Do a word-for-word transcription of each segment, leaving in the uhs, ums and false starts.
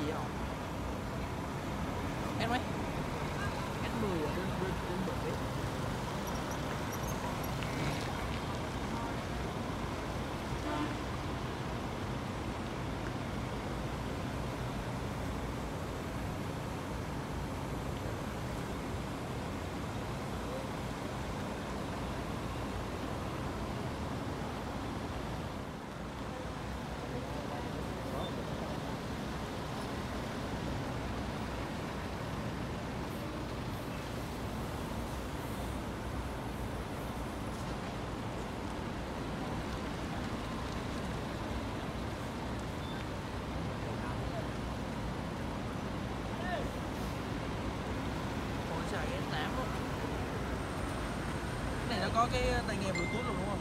gì không? Em ơi, em mười ở bên bên bên bờ đấy. Cái này nó có cái tai nghe Bluetooth luôn đúng không?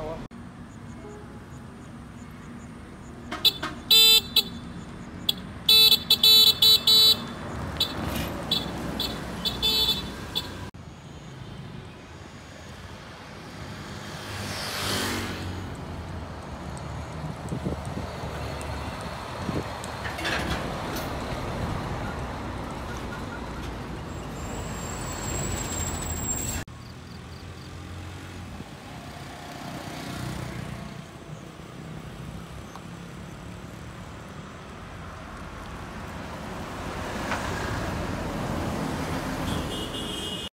đâu á.